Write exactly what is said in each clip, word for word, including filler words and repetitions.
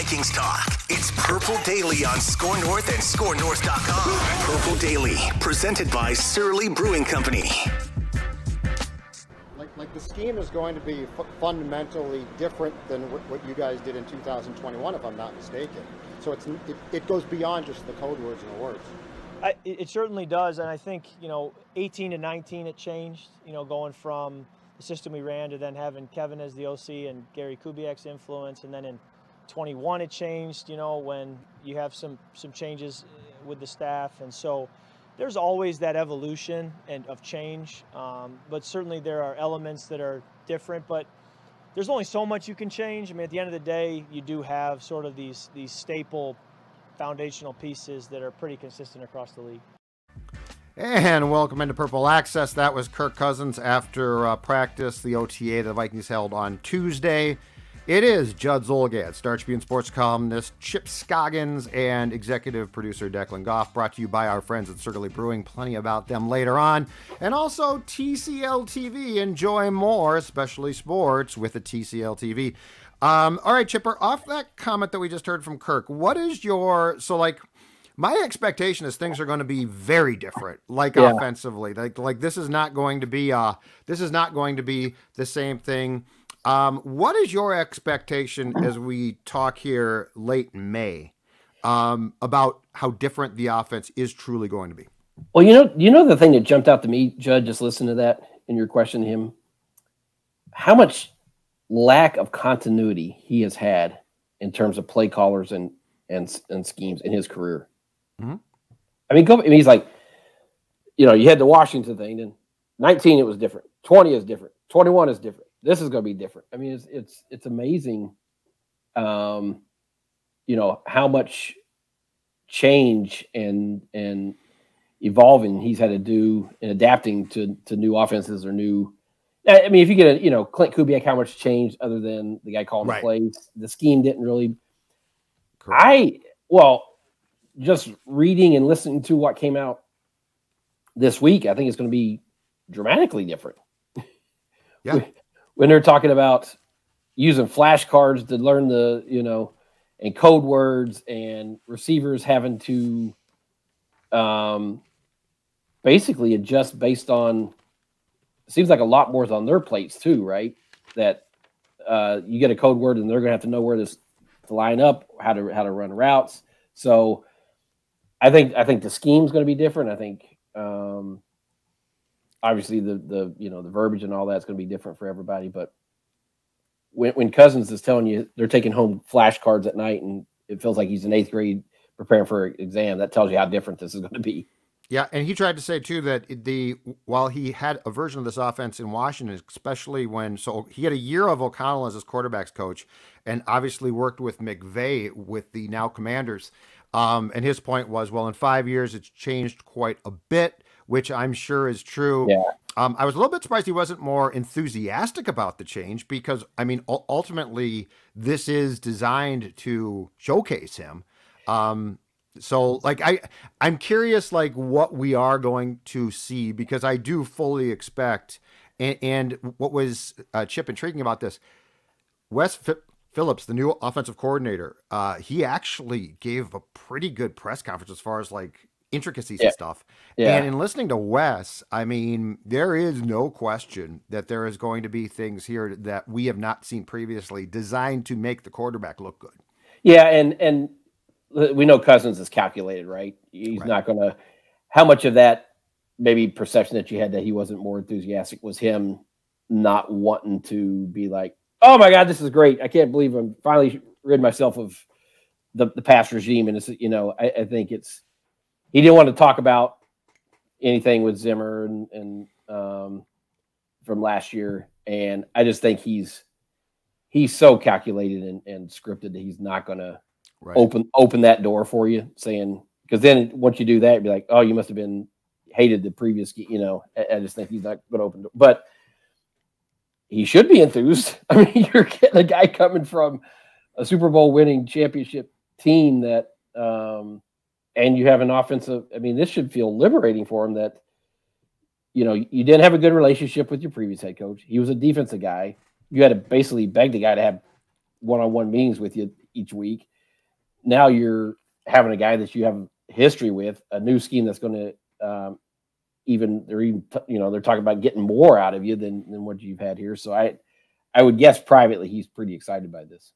Vikings talk. It's Purple Daily on SKOR North and S K O R North dot com. Purple Daily, presented by Surly Brewing Company. Like, like the scheme is going to be f fundamentally different than what you guys did in two thousand twenty-one, if I'm not mistaken. So it's, it, it goes beyond just the code words and the words. I, it certainly does, and I think, you know, eighteen to nineteen it changed, you know, going from the system we ran to then having Kevin as the O C and Gary Kubiak's influence, and then in twenty-one it changed, you know, when you have some, some changes with the staff. And so there's always that evolution and of change, um, but certainly there are elements that are different, but there's only so much you can change. I mean, at the end of the day, you do have sort of these, these staple foundational pieces that are pretty consistent across the league. And welcome into Purple Access. That was Kirk Cousins after uh, practice, the O T A the Vikings held on Tuesday. It is Judd Zulgad, Star Tribune sports columnist Chip Scoggins, and executive producer Declan Goff, brought to you by our friends at Surly Brewing. Plenty about them later on. And also T C L T V. Enjoy more, especially sports, with a T C L T V. Um, all right, Chipper, off that comment that we just heard from Kirk, what is your, so like, my expectation is things are going to be very different, like yeah. offensively, like, like this is not going to be, uh, this is not going to be the same thing. Um, what is your expectation as we talk here late in May um, about how different the offense is truly going to be? Well, you know, you know the thing that jumped out to me, Judd, just listen to that in your question to him, how much lack of continuity he has had in terms of play callers and and, and schemes in his career. Mm-hmm. I mean, go, I mean, he's like, you know, you had the Washington thing, and nineteen it was different, twenty is different, twenty-one is different. This is going to be different. I mean, it's, it's, it's amazing, um, you know, how much change and, and evolving he's had to do in adapting to, to new offenses or new, I mean, if you get a, you know, Clint Kubiak, how much changed other than the guy calling right. the plays, the scheme didn't really, Correct. I, well, just reading and listening to what came out this week, I think it's going to be dramatically different. Yeah. When they're talking about using flashcards to learn the, you know, and code words and receivers having to um, basically adjust based on, it seems like a lot more is on their plates too, right? That uh, you get a code word and they're going to have to know where this, to line up, how to, how to run routes. So I think, I think the scheme's going to be different. I think, um, obviously the, the, you know, the verbiage and all that's going to be different for everybody. But when, when Cousins is telling you they're taking home flashcards at night and it feels like he's in eighth grade preparing for an exam, that tells you how different this is going to be. Yeah. And he tried to say too, that the, while he had a version of this offense in Washington, especially when, so he had a year of O'Connell as his quarterback's coach and obviously worked with McVay with the now Commanders. Um, and his point was, well, in five years, it's changed quite a bit, which I'm sure is true. Yeah. Um, I was a little bit surprised he wasn't more enthusiastic about the change because, I mean, ultimately, this is designed to showcase him. Um, so, like, I, I'm curious, like, what we are going to see because I do fully expect, and, and what was, uh, Chip, intriguing about this, Wes Phillips, the new offensive coordinator, uh, he actually gave a pretty good press conference as far as, like, intricacies yeah. and stuff. Yeah. And in listening to Wes, I mean, there is no question that there is going to be things here that we have not seen previously designed to make the quarterback look good. Yeah. And, and we know Cousins is calculated, right? He's right. not going to, how much of that maybe perception that you had that he wasn't more enthusiastic was him not wanting to be like, oh my God, this is great. I can't believe I'm finally rid myself of the, the past regime. And it's, you know, I, I think it's, he didn't want to talk about anything with Zimmer and, and um, from last year. And I just think he's, he's so calculated and, and scripted that he's not going to right. open, open that door for you saying, cause then once you do that, you'd be like, oh, you must've been hated the previous, you know, I, I just think he's not going to open, but he should be enthused. I mean, you're getting a guy coming from a Super Bowl winning championship team that, um, and you have an offensive, I mean, this should feel liberating for him that, you know, you didn't have a good relationship with your previous head coach. He was a defensive guy. You had to basically beg the guy to have one-on-one meetings with you each week. Now you're having a guy that you have history with, a new scheme that's going to um, even they're even you know they're talking about getting more out of you than than what you've had here. So I I would guess privately he's pretty excited by this.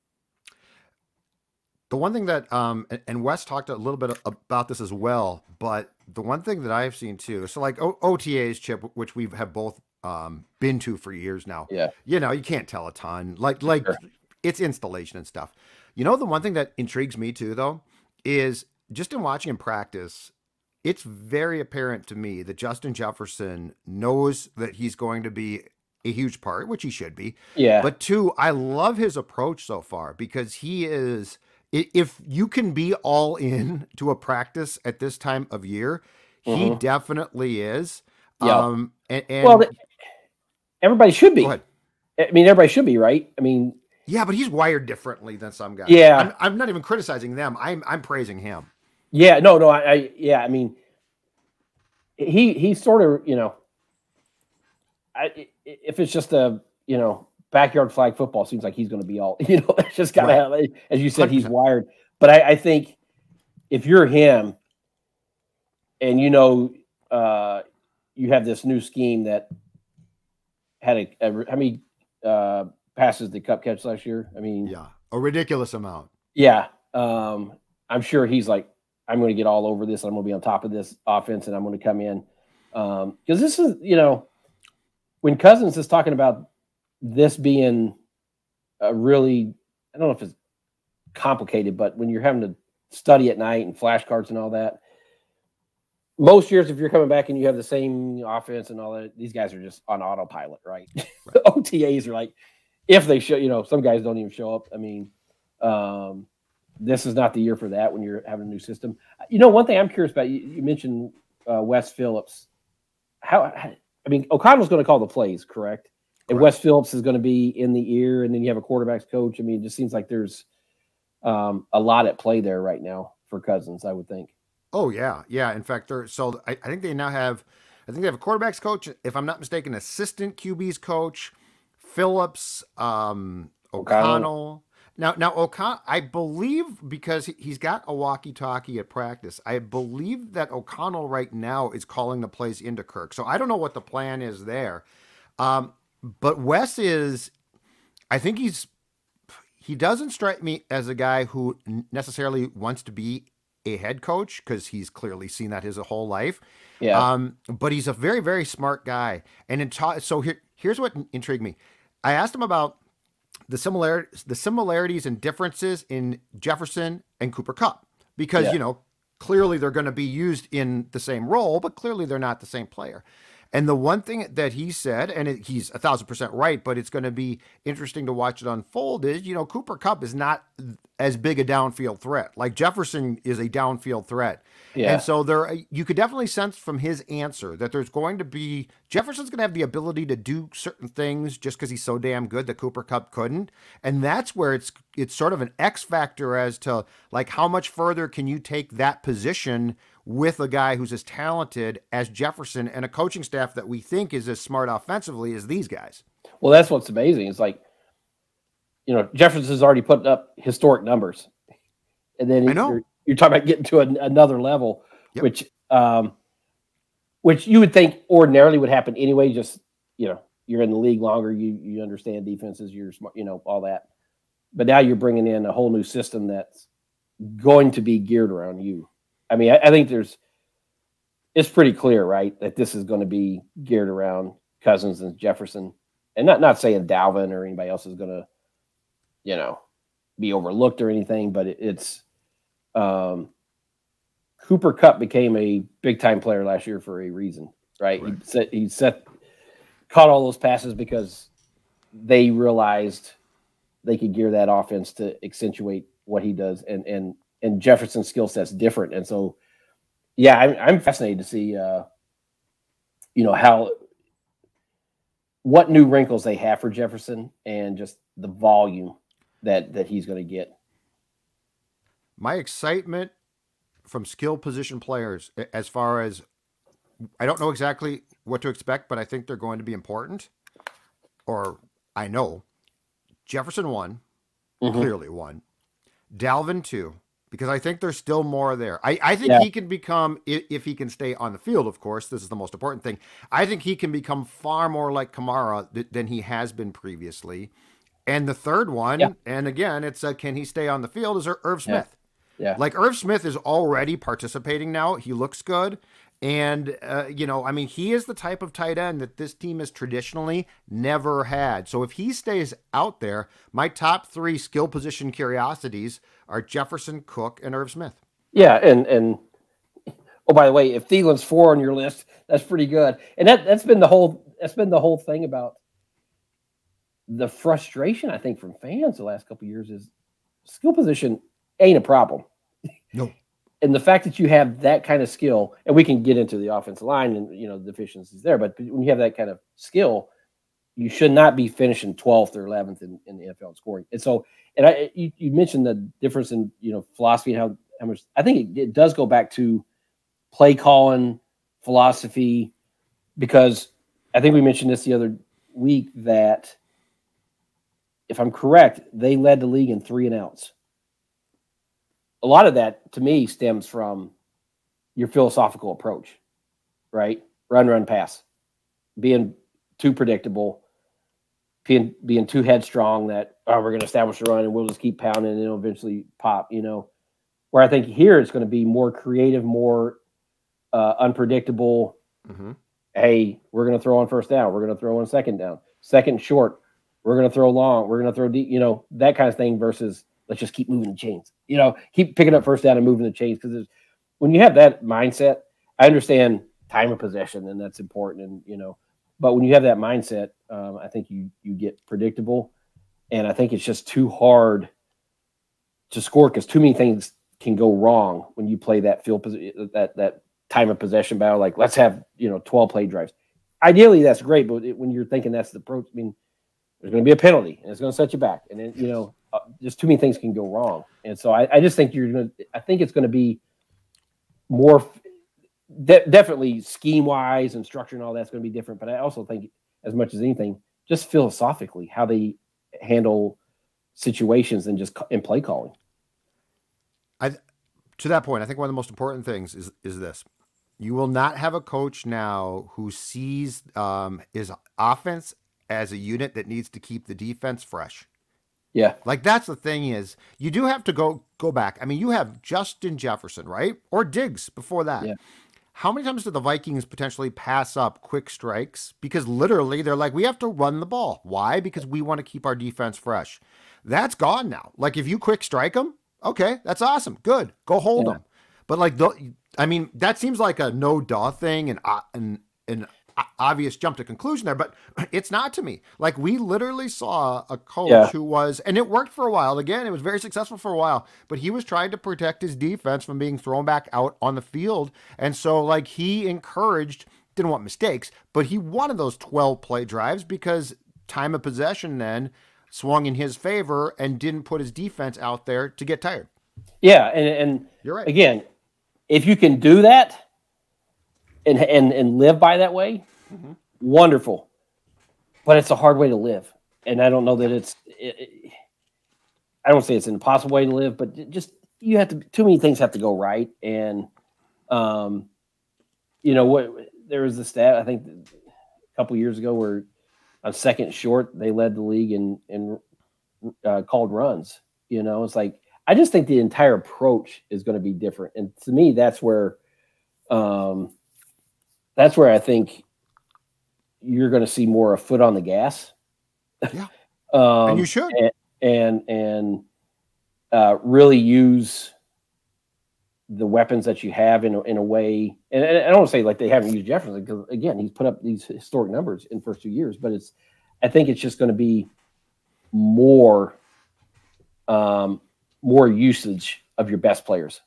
The one thing that um and Wes talked a little bit about this as well, but the one thing that I've seen too, so like O T As, Chip, which we have both um been to for years now. Yeah, you know, you can't tell a ton. Like like sure. It's installation and stuff. You know, the one thing that intrigues me too, though, is just in watching him practice, it's very apparent to me that Justin Jefferson knows that he's going to be a huge part, which he should be. Yeah. But two, I love his approach so far, because he is, if you can be all in to a practice at this time of year, mm-hmm. he definitely is. Yeah. Um, and, and well, everybody should be. I mean, everybody should be, right? I mean, yeah, but he's wired differently than some guys. Yeah, I'm, I'm not even criticizing them. I'm I'm praising him. Yeah, no, no, I, I yeah, I mean, he he sort of, you know, I, if it's just a you know backyard flag football, seems like he's going to be all you know. It's just gotta right. have, as you said, he's wired. But I, I think if you're him, and you know, uh, you have this new scheme that had a, a how many. Uh, passes the Kupp catch last year. I mean, yeah, a ridiculous amount. Yeah. Um, I'm sure he's like, I'm going to get all over this. I'm going to be on top of this offense and I'm going to come in. Um, cause this is, you know, when Cousins is talking about this being a really, I don't know if it's complicated, but when you're having to study at night and flashcards and all that, most years, if you're coming back and you have the same offense and all that, these guys are just on autopilot, right? Right. The O T As are like, if they show, you know, some guys don't even show up. I mean, um, this is not the year for that when you're having a new system. You know, one thing I'm curious about, you, you mentioned uh, Wes Phillips. How, I mean, O'Connell's going to call the plays, correct? correct. And Wes Phillips is going to be in the ear, and then you have a quarterback's coach. I mean, it just seems like there's um, a lot at play there right now for Cousins, I would think. Oh, yeah. Yeah. In fact, they're, so I, I think they now have, I think they have a quarterback's coach, if I'm not mistaken, assistant Q B's coach, Phillips, um, O'Connell. Now, now O'Connell, I believe, because he's got a walkie-talkie at practice, I believe that O'Connell right now is calling the plays into Kirk. So I don't know what the plan is there. Um, but Wes is, I think he's, he doesn't strike me as a guy who necessarily wants to be a head coach, because he's clearly seen that his whole life. Yeah. Um, but he's a very, very smart guy. And in ta- so here, here's what intrigued me. I asked him about the similarities, the similarities and differences in Jefferson and Cooper Kupp, because, yeah. you know, clearly they're going to be used in the same role, but clearly they're not the same player. And the one thing that he said, and it, he's a thousand percent right, but it's going to be interesting to watch it unfold, is, you know, Cooper Kupp is not as big a downfield threat. Like Jefferson is a downfield threat. Yeah. And so there, you could definitely sense from his answer that there's going to be, Jefferson's going to have the ability to do certain things just because he's so damn good that Cooper Kupp couldn't. And that's where it's, it's sort of an X factor as to like, how much further can you take that position with a guy who's as talented as Jefferson and a coaching staff that we think is as smart offensively as these guys. Well, that's what's amazing. It's like, you know, Jefferson's already put up historic numbers, and then I know. You're, you're talking about getting to an, another level, yep. which, um, which you would think ordinarily would happen anyway. Just, you know, you're in the league longer, you, you understand defenses, you're smart, you know, all that, but now you're bringing in a whole new system that's going to be geared around you. I mean, I, I think there's, it's pretty clear, right, that this is going to be geared around Cousins and Jefferson, and not, not saying Dalvin or anybody else is going to, you know, be overlooked or anything, but it, it's, um, Cooper Kupp became a big time player last year for a reason, right? right. He set, he set, caught all those passes because they realized they could gear that offense to accentuate what he does, and, and, and Jefferson's skill set's different. And so, yeah, I'm, I'm fascinated to see, uh, you know, how, what new wrinkles they have for Jefferson and just the volume that, that he's going to get. My excitement from skill position players, as far as, I don't know exactly what to expect, but I think they're going to be important, or I know Jefferson won, mm-hmm. clearly won. Dalvin two, because I think there's still more there. I, I think yeah. he can become, if, if he can stay on the field, of course, this is the most important thing. I think he can become far more like Kamara th- than he has been previously. And the third one, yeah. and again, it's uh, can he stay on the field, is Irv Smith. Yeah. yeah. Like Irv Smith is already participating now. He looks good. And, uh, you know, I mean, he is the type of tight end that this team has traditionally never had. So if he stays out there, my top three skill position curiosities are Jefferson, Cook, and Irv Smith. Yeah, and, and oh, by the way, if Thielen's four on your list, that's pretty good. And that, that's been the whole that's been the whole thing about the frustration, I think, from fans the last couple of years is skill position ain't a problem. No. And the fact that you have that kind of skill, and we can get into the offensive line and, you know, deficiencies there, but when you have that kind of skill, you should not be finishing twelfth or eleventh in, in the N F L in scoring. And so, and I, you, you mentioned the difference in, you know, philosophy and how, how much, I think it, it does go back to play calling, philosophy, because I think we mentioned this the other week that, if I'm correct, they led the league in three and outs. A lot of that, to me, stems from your philosophical approach, right? Run, run, pass. Being too predictable, being, being too headstrong that, oh, we're going to establish a run and we'll just keep pounding and it'll eventually pop, you know? Where I think here it's going to be more creative, more uh, unpredictable. Mm-hmm. Hey, we're going to throw on first down. We're going to throw on second down. Second short. We're going to throw long. We're going to throw deep, you know, that kind of thing versus – let's just keep moving the chains, you know, keep picking up first down and moving the chains. Because when you have that mindset, I understand time of possession and that's important. And, you know, but when you have that mindset, um, I think you, you get predictable. And I think it's just too hard to score because too many things can go wrong when you play that field, that, that time of possession battle. Like let's have, you know, twelve play drives. Ideally that's great. But when you're thinking that's the approach, I mean, there's going to be a penalty and it's going to set you back. And then, you know, Uh, just too many things can go wrong. And so I, I just think you're going to, I think it's going to be more de- definitely scheme wise and structure and all that's going to be different. But I also think as much as anything, just philosophically, how they handle situations and just in play calling. I, to that point, I think one of the most important things is, is this, you will not have a coach now who sees um, his offense as a unit that needs to keep the defense fresh. Yeah. Like that's the thing is you do have to go, go back. I mean, you have Justin Jefferson, right? Or Diggs before that. Yeah. How many times did the Vikings potentially pass up quick strikes? Because literally they're like, we have to run the ball. Why? Because we want to keep our defense fresh. That's gone now. Like if you quick strike them, okay, that's awesome. Good. Go hold yeah. them. But like, the, I mean, that seems like a no duh thing and, uh, and, and, obvious jump to conclusion there, but it's not to me. Like we literally saw a coach yeah. who was, and it worked for a while. Again, it was very successful for a while, but he was trying to protect his defense from being thrown back out on the field. And so like he encouraged, didn't want mistakes, but he wanted those twelve play drives because time of possession then swung in his favor and didn't put his defense out there to get tired. Yeah. And, and you're right. Again, if you can do that, And, and and live by that way, mm-hmm. wonderful. But it's a hard way to live. And I don't know that it's, it, it, I don't say it's an impossible way to live, but just, you have to, too many things have to go right. And, um, you know, what there was a stat, I think a couple years ago where on second short, they led the league in, in uh, called runs. You know, it's like, I just think the entire approach is going to be different. And to me, that's where, um, that's where I think you're going to see more a foot on the gas. Yeah, um, and you should. And and, and uh, really use the weapons that you have in a, in a way. And, and I don't want to say like they haven't used Jefferson because, again, he's put up these historic numbers in the first two years. But it's, I think it's just going to be more, um, more usage of your best players.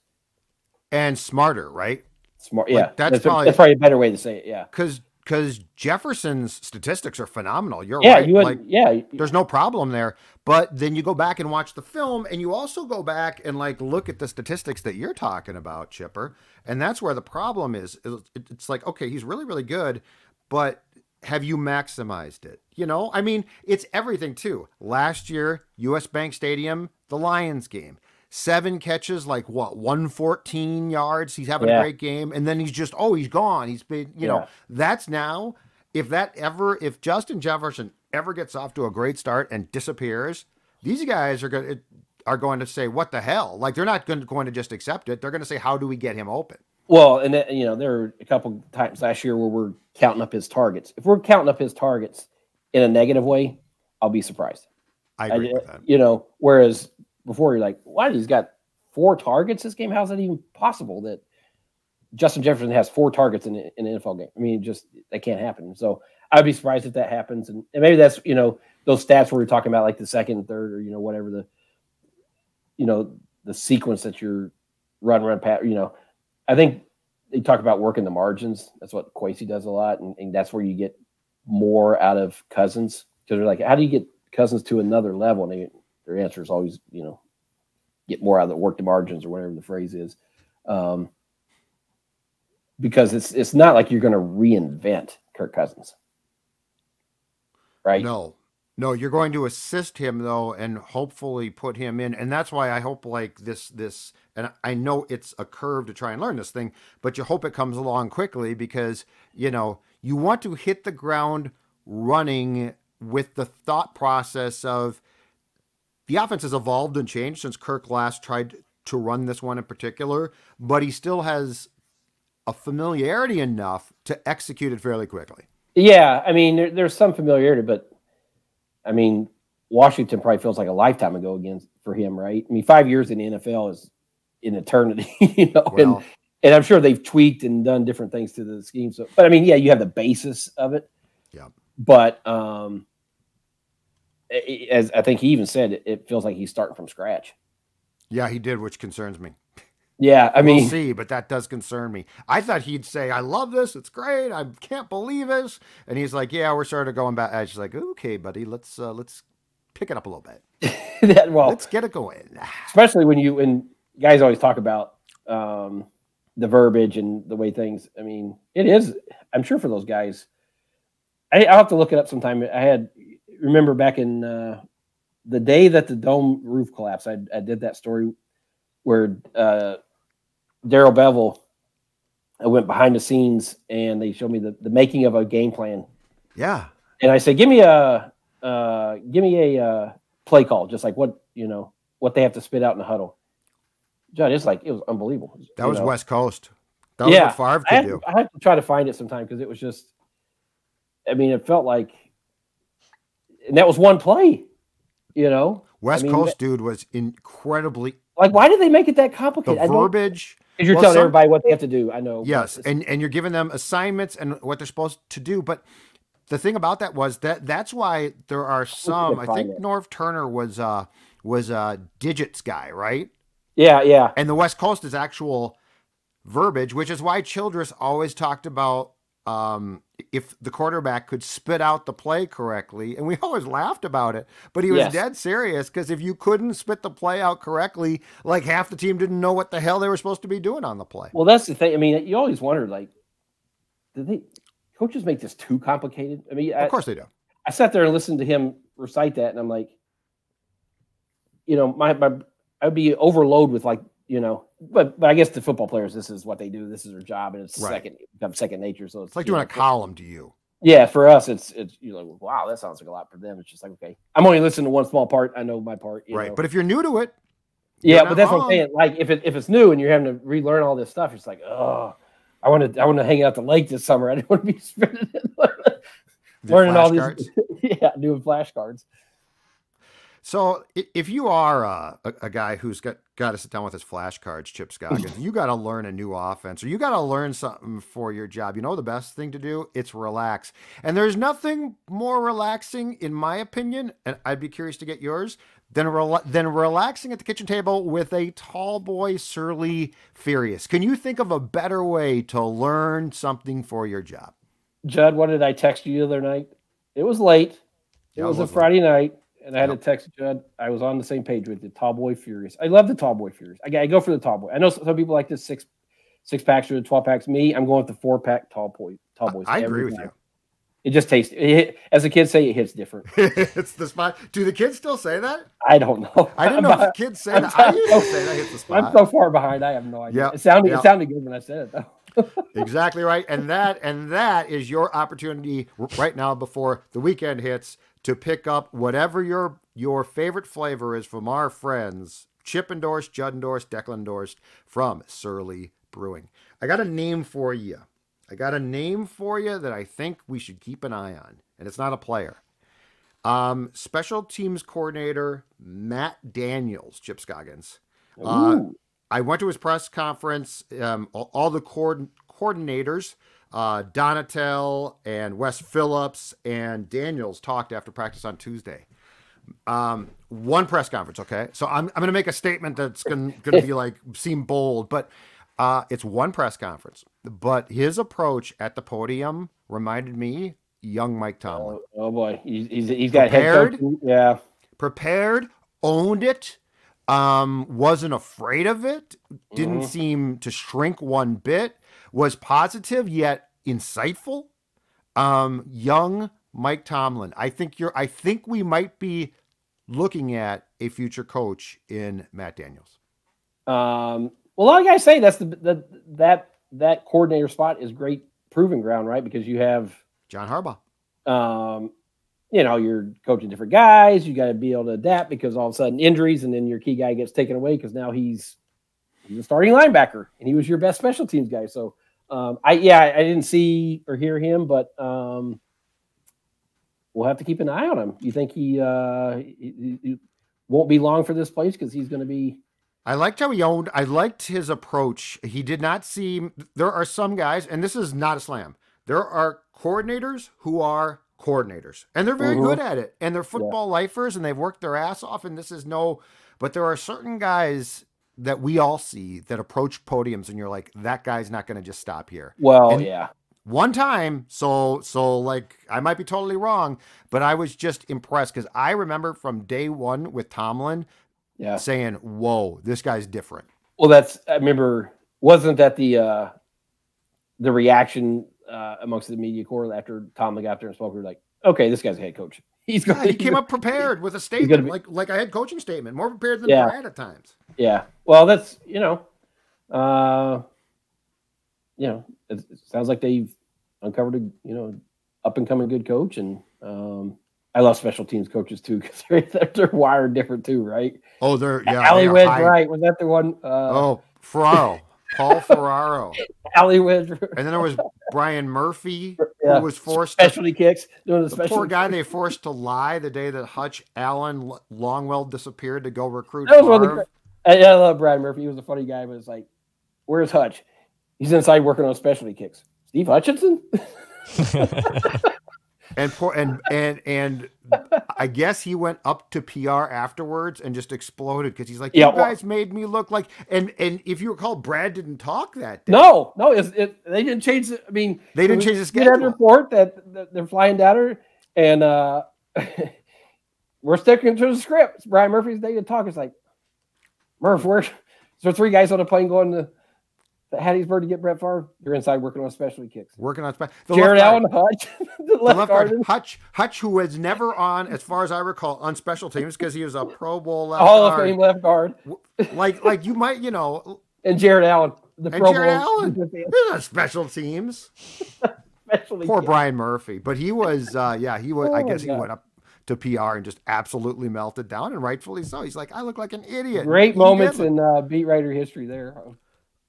And smarter, right? Smart, yeah, like that's, that's, probably, that's probably a better way to say it. Yeah, because because Jefferson's statistics are phenomenal. You're yeah, right. You would, like, yeah, there's no problem there. But then you go back and watch the film, and you also go back and like look at the statistics that you're talking about, Chipper. And that's where the problem is. It's like, okay, he's really really good, but have you maximized it? You know, I mean, it's everything too. Last year, U S Bank Stadium, the Lions game. seven catches, like what, one fourteen yards. He's having yeah. a great game. And then he's just, oh, he's gone. He's been, you yeah. know, that's now, if that ever, if Justin Jefferson ever gets off to a great start and disappears, these guys are going to, are going to say, what the hell? Like, they're not going to just accept it. They're going to say, how do we get him open? Well, and, you know, there are a couple times last year where we're counting up his targets. If we're counting up his targets in a negative way, I'll be surprised. I agree I, with that. You know, whereas before you're like, why he's got four targets this game? How's that even possible that Justin Jefferson has four targets in, in an N F L game? I mean, just that can't happen. So I'd be surprised if that happens. And, and maybe that's, you know, those stats where we're talking about, like the second and third, or, you know, whatever the, you know, the sequence that you're run, run, pat, you know, I think they talk about working the margins. That's what Kwesi does a lot. And, and that's where you get more out of Cousins, because they're like, how do you get Cousins to another level? And they, their answer is always, you know, get more out of the work the margins, or whatever the phrase is. Um, because it's, it's not like you're going to reinvent Kirk Cousins. Right. No, no, you're going to assist him, though, and hopefully put him in. And that's why I hope, like, this, this, and I know it's a curve to try and learn this thing, but you hope it comes along quickly, because, you know, you want to hit the ground running with the thought process of the offense has evolved and changed since Kirk last tried to run this one in particular, but he still has a familiarity enough to execute it fairly quickly. Yeah. I mean, there, there's some familiarity, but I mean, Washington probably feels like a lifetime ago again for him, right? I mean, five years in the N F L is an eternity, you know, well, and, and I'm sure they've tweaked and done different things to the scheme. So, but I mean, yeah, you have the basis of it. Yeah. But um, it, as I think he even said, it, it feels like he's starting from scratch. Yeah, he did, which concerns me. Yeah, I mean, we'll see, but that does concern me. I thought he'd say, I love this, it's great, I can't believe this. And he's like, yeah, we're sort of going back. I just like, okay, buddy, let's uh, let's pick it up a little bit. that, well, let's get it going. Especially when you and guys always talk about um, the verbiage and the way things. I mean, it is, I'm sure for those guys, I, I'll have to look it up sometime. I had remember back in uh, the day that the dome roof collapsed, I, I did that story where uh, Darrell Bevell, I went behind the scenes and they showed me the, the making of a game plan. Yeah. And I said, give me a, uh, give me a uh, play call. Just like what, you know, what they have to spit out in the huddle. Judd, it's like, it was unbelievable. That was know? West Coast. That yeah. was what Favre could I do. To, I have to try to find it sometime, because it was just, I mean, it felt like, and that was one play, you know. West I mean, Coast that, dude was incredibly, like, why did they make it that complicated? The verbiage. Because you're well, telling some, everybody what they have to do. I know. Yes, and, and you're giving them assignments and what they're supposed to do. But the thing about that was that that's why there are some, I think it. Norv Turner was uh, was a digits guy, right? Yeah, yeah. And the West Coast is actual verbiage, which is why Childress always talked about um, if the quarterback could spit out the play correctly. And we always laughed about it, but he was yes. dead serious, because if you couldn't spit the play out correctly, like half the team didn't know what the hell they were supposed to be doing on the play. Well, that's the thing. I mean, you always wondered, like, did they coaches make this too complicated? I mean, I, of course they do. I sat there and listened to him recite that, and I'm like, you know, my, my, I'd be overloaded with, like, you know, but but I guess the football players, this is what they do. This is their job, and it's right. second becomes second nature. So it's, it's like doing know, a column to you. Yeah, for us, it's it's you know, like, wow, that sounds like a lot. For them, it's just like, okay, I'm only listening to one small part. I know my part, you right? Know. But if you're new to it, yeah, but that's wrong. What I'm saying. Like if it if it's new and you're having to relearn all this stuff, it's like, oh, I want to I want to hang out at the lake this summer. I don't want to be spending learning all these, yeah, doing flashcards. So if you are a, a guy who's got, got to sit down with his flashcards, Chip Scoggins, you got to learn a new offense, or you got to learn something for your job, you know the best thing to do? It's relax. And there's nothing more relaxing, in my opinion, and I'd be curious to get yours, than, rela than relaxing at the kitchen table with a tall boy, Surly Furious. Can you think of a better way to learn something for your job? Judd, what did I text you the other night? It was late. It yeah, was a Friday late. night. And I had yep. a text Judd. I was on the same page with the Tall Boy Furious. I love the Tall Boy Furious. I, I go for the Tall Boy. I know some people like the six six packs or the twelve packs. Me, I'm going with the four pack Tall Boy. Tall Boys. I, I agree with time. you. It just tastes, it, as the kids say, it hits different. It's the spot. Do the kids still say that? I don't know. I didn't know if the kids say I'm that. So, I used to say that hits the spot. I'm so far behind. I have no idea. Yep. It sounded yep. it sounded good when I said it though. Exactly right. And that and that is your opportunity right now before the weekend hits to pick up whatever your your favorite flavor is from our friends Chip endorsed, Judd endorsed, Declan endorsed from Surly Brewing. I got a name for you. I got a name for you that I think we should keep an eye on, and it's not a player. Um, special teams coordinator Matt Daniels, Chip Scoggins. Uh, I went to his press conference. Um, all, all the co coordinators, uh, Donatel and Wes Phillips and Daniels talked after practice on Tuesday. Um, one press conference, okay? So I'm, I'm going to make a statement that's going to be like, seem bold, but uh, it's one press conference. But his approach at the podium reminded me young Mike Tomlin. Oh, oh boy, he's, he's, he's got prepared, head coach. Yeah, prepared, owned it, um, wasn't afraid of it, didn't mm. seem to shrink one bit, was positive yet insightful. Um, young Mike Tomlin. I think you're. I think we might be looking at a future coach in Matt Daniels. Um, well, like I say, that's the, the that. that coordinator spot is great proving ground, right? Because you have John Harbaugh. Um, you know, you're coaching different guys. You got to be able to adapt because all of a sudden injuries, and then your key guy gets taken away because now he's, he's a starting linebacker and he was your best special teams guy. So, um, I yeah, I didn't see or hear him, but um, we'll have to keep an eye on him. You think he, uh, he, he won't be long for this place because he's going to be. I liked how he owned, I liked his approach. He did not seem, there are some guys, and this is not a slam, there are coordinators who are coordinators, and they're very mm-hmm. good at it, and they're football yeah. lifers, and they've worked their ass off, and this is no, but there are certain guys that we all see that approach podiums, and you're like, that guy's not going to just stop here. Well, and yeah. One time, so, so like, I might be totally wrong, but I was just impressed, because I remember from day one with Tomlin, yeah, saying, whoa, this guy's different. Well, that's, I remember, wasn't that the uh, the reaction uh, amongst the media corps after Tomlin got there and spoke? We were like, okay, this guy's a head coach. He's gonna, yeah, he he's came gonna, up prepared with a statement, be, like like a head coaching statement, more prepared than yeah. Brad at times. Yeah, well, that's, you know, uh, you know, it, it sounds like they've uncovered a, you know, up-and-coming good coach, and um I love special teams coaches too, because they're, they're wired different too, right? Oh, they're yeah. Allie Wedge, right? Was that the one? Uh... Oh, Ferraro, Paul Ferraro, Allie Wedge, and then there was Brian Murphy, yeah. who was forced specialty to, kicks. Doing the, the specialty poor guy kicks. They forced to lie the day that Hutch Allen Longwell disappeared to go recruit. That was one of the, I, I love Brian Murphy. He was a funny guy, but it's like, where's Hutch? He's inside working on specialty kicks. Steve Hutchinson. And poor, and and and I guess he went up to P R afterwards and just exploded because he's like, yeah, "You guys well, made me look like." And and if you recall, Brad didn't talk that day. No, no, it, it, they didn't change. The, I mean, they didn't was, change the schedule. They had a report that, that they're flying down her, and uh, we're sticking to the script. It's Brian Murphy's day to talk. It's like, Murph, we're so three guys on a plane going to Hattiesburg to get Brett Favre. You're inside working on specialty kicks. Working on special. Jared Allen Hutch, the left, left guard Hutch, Hutch, who was never on, as far as I recall, on special teams because he was a Pro Bowl left Hall guard. of Fame left guard. Like, like you might, you know. And Jared Allen, the and Pro Jared Bowl. Allen, they're not special teams. Specialty Poor kicks. Brian Murphy, but he was, uh, yeah, he was. Oh, I guess God. he went up to P R and just absolutely melted down, and rightfully so. He's like, I look like an idiot. Great he moments in uh, beat writer history there.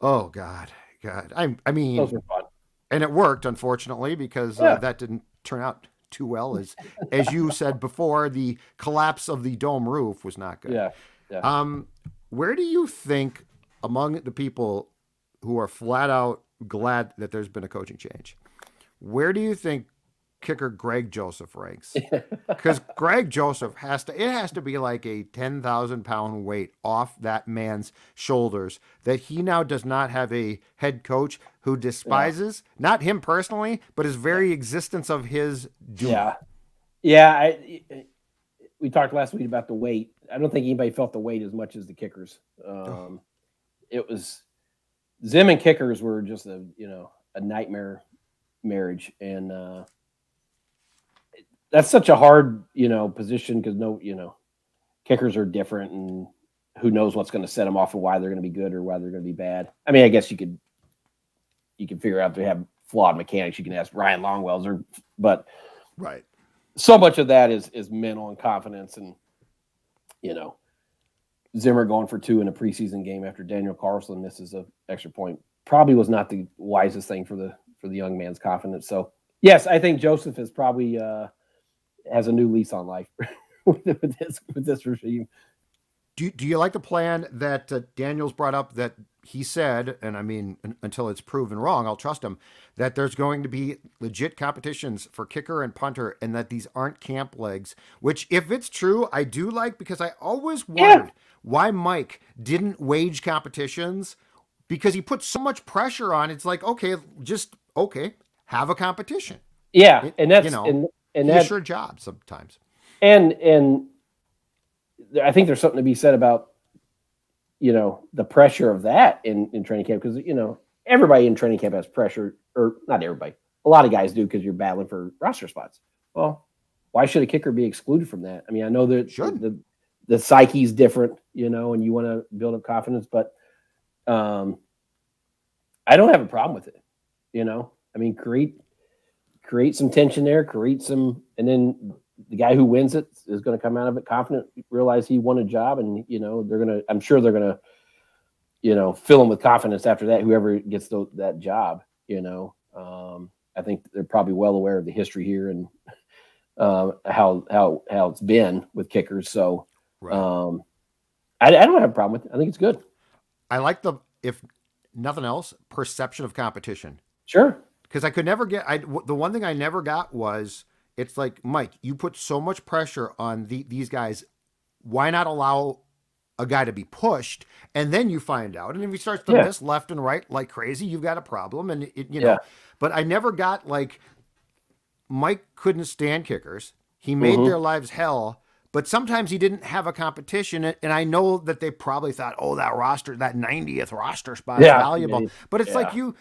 Oh God, God! I, I mean, those were fun. And it worked, unfortunately, because yeah. uh, that didn't turn out too well. As as you said before, the collapse of the dome roof was not good. Yeah. yeah. Um, where do you think among the people who are flat out glad that there's been a coaching change, where do you think kicker Greg Joseph ranks? Because Greg Joseph has to, it has to be like a ten thousand pound weight off that man's shoulders that he now does not have a head coach who despises, yeah. not him personally, but his very existence of his doom. Yeah. Yeah. I, we talked last week about the weight. I don't think anybody felt the weight as much as the kickers. Um, oh. It was Zim and kickers were just a, you know, a nightmare marriage. And, uh, that's such a hard, you know, position because no, you know, kickers are different, and who knows what's going to set them off and why they're going to be good or why they're going to be bad. I mean, I guess you could you can figure out if they have flawed mechanics. You can ask Ryan Longwell's, or but right, so much of that is is mental and confidence, and you know, Zimmer going for two in a preseason game after Daniel Carlson misses an extra point probably was not the wisest thing for the for the young man's confidence. So yes, I think Joseph is probably uh, has a new lease on life with this with this regime. Do do you like the plan that uh, Daniels brought up, that he said, and I mean, until it's proven wrong, I'll trust him, that there's going to be legit competitions for kicker and punter, and that these aren't camp legs, which if it's true, I do like, because I always wondered yeah. why Mike didn't wage competitions, because he put so much pressure on. It's like, okay, just okay, have a competition. Yeah. It, and that's, you know, and, and that's your job sometimes. And, and I think there's something to be said about, you know, the pressure of that in, in training camp, because, you know, everybody in training camp has pressure, or not everybody. A lot of guys do, because you're battling for roster spots. Well, why should a kicker be excluded from that? I mean, I know that the, the, the psyche is different, you know, and you want to build up confidence, but um, I don't have a problem with it, you know. I mean, create create some tension there, create some, and then the guy who wins it is going to come out of it confident, realize he won a job, and, you know, they're going to, I'm sure they're going to, you know, fill him with confidence after that, whoever gets the, that job, you know. Um, I think they're probably well aware of the history here and uh, how, how, how it's been with kickers. So right. um, I, I don't have a problem with it. I think it's good. I like the, if nothing else, perception of competition. Sure. Because I could never get, I, the one thing I never got was, it's like, Mike, you put so much pressure on the, these guys. Why not allow a guy to be pushed? And then you find out. And if he starts to yeah. miss left and right like crazy, you've got a problem. And, it, you know, yeah. but I never got, like, Mike couldn't stand kickers. He made mm-hmm. their lives hell. But sometimes he didn't have a competition. And I know that they probably thought, oh, that roster, that ninetieth roster spot yeah. is valuable. Yeah. But it's yeah. like you...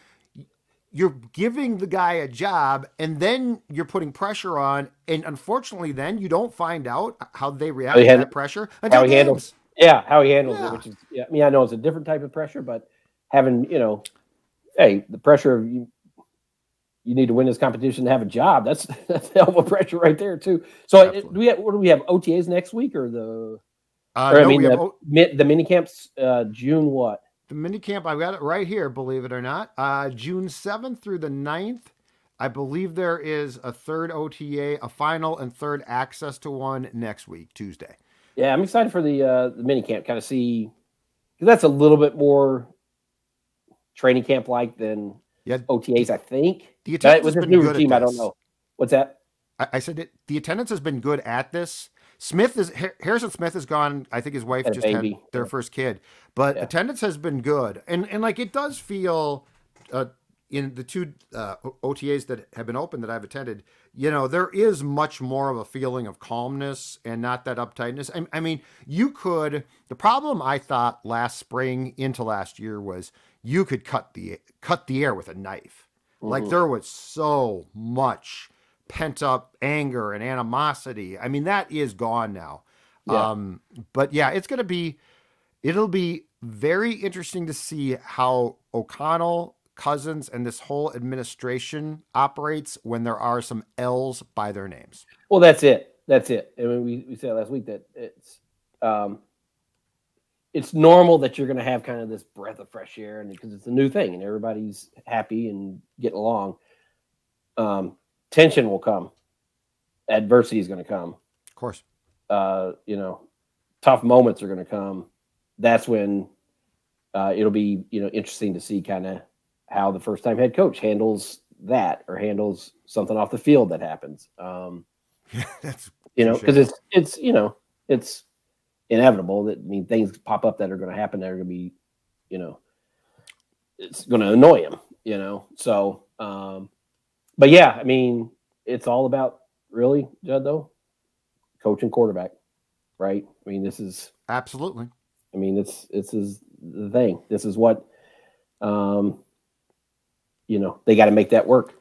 you're giving the guy a job, and then you're putting pressure on. And unfortunately, then you don't find out how they react how to that pressure. Until how he games. handles, yeah, how he handles yeah. it. Which is, yeah, I mean, I know it's a different type of pressure, but having, you know, hey, the pressure of you, you need to win this competition to have a job. That's that's hell of a pressure right there too. So, it, do we have, what do we have? O T As next week, or the? Uh, or, no, I mean, we have the, the mini camps uh, June what? The minicamp, I've got it right here, believe it or not. Uh, June seventh through the ninth, I believe there is a third O T A, a final and third access to one next week, Tuesday. Yeah, I'm excited for the, uh, the minicamp, kind of see, because that's a little bit more training camp-like than yeah. O T As, I think. The attendance that, with has been good routine, at this. I don't know. What's that? I, I said that the attendance has been good at this. Smith is Harrison Smith is gone. I think his wife just had their first kid, but yeah. attendance has been good. And, and like, it does feel uh, in the two uh, O T As that have been open that I've attended, you know, there is much more of a feeling of calmness and not that uptightness. I, I mean, you could, the problem I thought last spring into last year was you could cut the, cut the air with a knife. Mm-hmm. Like, there was so much pent up anger and animosity. I mean, that is gone now. Yeah. Um, but yeah, it's going to be, it'll be very interesting to see how O'Connell, Cousins, and this whole administration operates when there are some L's by their names. Well, that's it. That's it. I mean, we, we said last week that it's, um, it's normal that you're going to have kind of this breath of fresh air, and because it's a new thing and everybody's happy and getting along. Um, Tension will come. Adversity is going to come. Of course. Uh, you know, tough moments are going to come. That's when uh, it'll be, you know, interesting to see kind of how the first-time head coach handles that, or handles something off the field that happens. Um, That's, you know, because it's, it's, you know, it's inevitable that, I mean, things pop up that are going to happen that are going to be, you know, it's going to annoy him, you know. So, um, but yeah, I mean, it's all about, really, Judd, though, coach and quarterback, right? I mean, this is absolutely. I mean, it's this is the thing. This is what, um, you know, they got to make that work.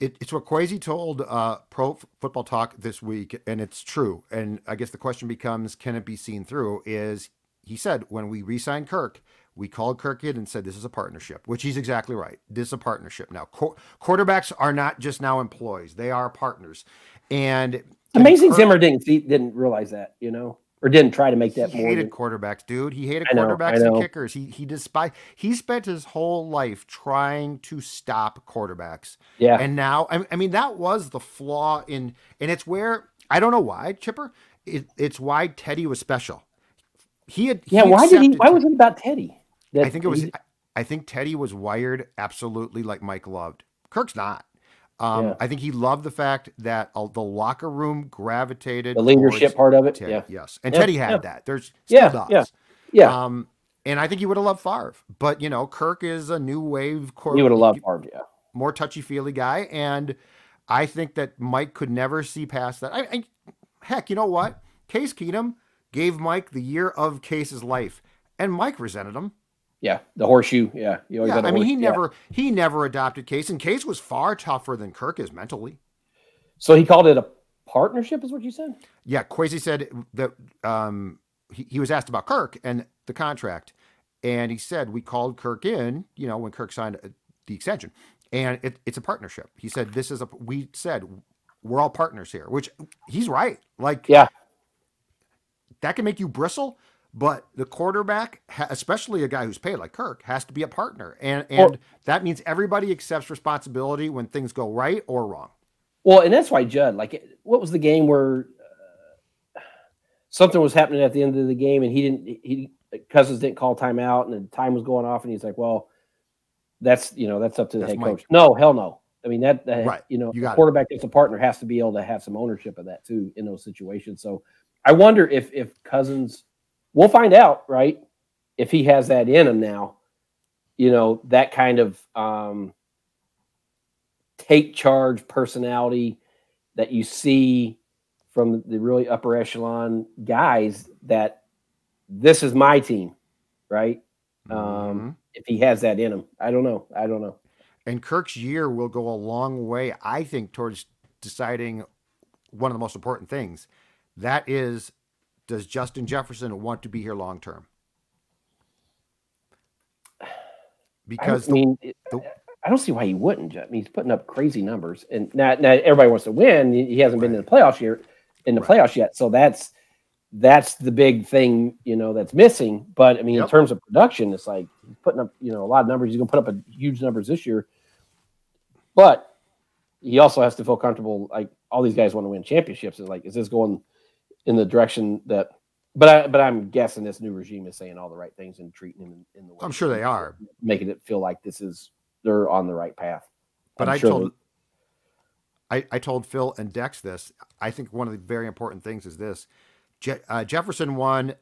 It, it's what Kwesi told uh, Pro Football Talk this week, and it's true. And I guess the question becomes, can it be seen through? Is he said, when we re-signed Kirk, we called Kirk in and said, this is a partnership, which he's exactly right. This is a partnership. Now, qu quarterbacks are not just now employees. They are partners. And amazing Kirk, Zimmer didn't, he didn't realize that, you know, or didn't try to make that. He hated quarterbacks, dude. He hated I know, quarterbacks and kickers. He he despised. He spent his whole life trying to stop quarterbacks. Yeah. And now, I, I mean, that was the flaw in, and it's where, I don't know why, Chipper, it, it's why Teddy was special. He had, yeah. He why did he, why was it about Teddy? That I think it was, he, I think Teddy was wired absolutely like Mike loved. Kirk's not. Um, yeah. I think he loved the fact that uh, the locker room gravitated the leadership part of it. Teddy, yeah. Yes. And yeah. Teddy had yeah. that. There's still yeah. dogs. Yeah. yeah. Um, and I think he would have loved Favre, but you know, Kirk is a new wave. He would have loved Favre. Yeah. More touchy feely guy. And I think that Mike could never see past that. I, I heck, you know what? Case Keenum gave Mike the year of Case's life and Mike resented him. Yeah, the horseshoe. Yeah, you always yeah, had a I mean, he yeah. never he never adopted Case, and Case was far tougher than Kirk is mentally. So he called it a partnership, is what you said? Yeah, Kwesi said that um, he, he was asked about Kirk and the contract, and he said we called Kirk in, you know, when Kirk signed the extension, and it, it's a partnership. He said this is a we said we're all partners here, which he's right. Like, yeah, that can make you bristle. But the quarterback, especially a guy who's paid like Kirk, has to be a partner. And and well, that means everybody accepts responsibility when things go right or wrong. Well, and that's why Judd, like, what was the game where uh, something was happening at the end of the game and he didn't, he, Cousins didn't call timeout and the time was going off and he's like, well, that's, you know, that's up to the that's head Mike. coach. No, hell no. I mean, that, that right. you know, you the quarterback that's a partner has to be able to have some ownership of that too in those situations. So I wonder if, if Cousins, we'll find out, right, if he has that in him now, you know, that kind of um, take charge personality that you see from the really upper echelon guys that this is my team, right? Mm-hmm. um, if he has that in him. I don't know. I don't know. And Kirk's year will go a long way, I think, towards deciding one of the most important things. That is, does Justin Jefferson want to be here long term? Because I mean, the, the, I don't see why he wouldn't. I mean, he's putting up crazy numbers, and now, now everybody wants to win. He hasn't right. been in the playoffs yet, in the right. playoffs yet. So that's that's the big thing, you know, that's missing. But I mean, yep. in terms of production, it's like putting up, you know, a lot of numbers. He's going to put up a huge numbers this year, but he also has to feel comfortable. Like all these guys want to win championships. It's like, is this going in the direction that, but I, but I'm guessing this new regime is saying all the right things and treating him in, in the way. I'm sure they are making it feel like this is they're on the right path. But I'm I sure told, I I told Phil and Dex this. I think one of the very important things is this: Je, uh, Jefferson won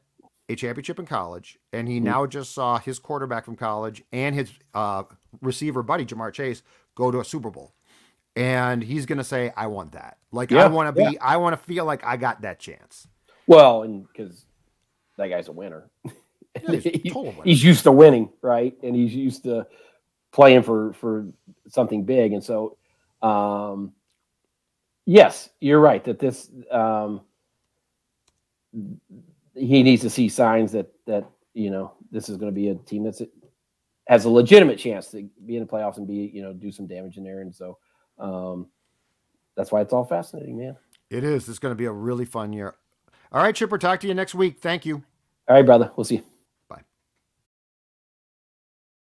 a championship in college, and he mm-hmm. now just saw his quarterback from college and his uh, receiver buddy Jamar Chase go to a Super Bowl. And he's going to say, I want that. Like, yeah, I want to be, yeah. I want to feel like I got that chance. Well, and because that guy's a winner. Yeah, he's, he, total winner. He's used to winning, right? And he's used to playing for, for something big. And so, um, yes, you're right that this, um, he needs to see signs that, that, you know, this is going to be a team that's has a legitimate chance to be in the playoffs and be, you know, do some damage in there. And so, Um, that's why it's all fascinating, man. It is. It's going to be a really fun year. All right, Chipper, talk to you next week. Thank you. All right, brother. We'll see you.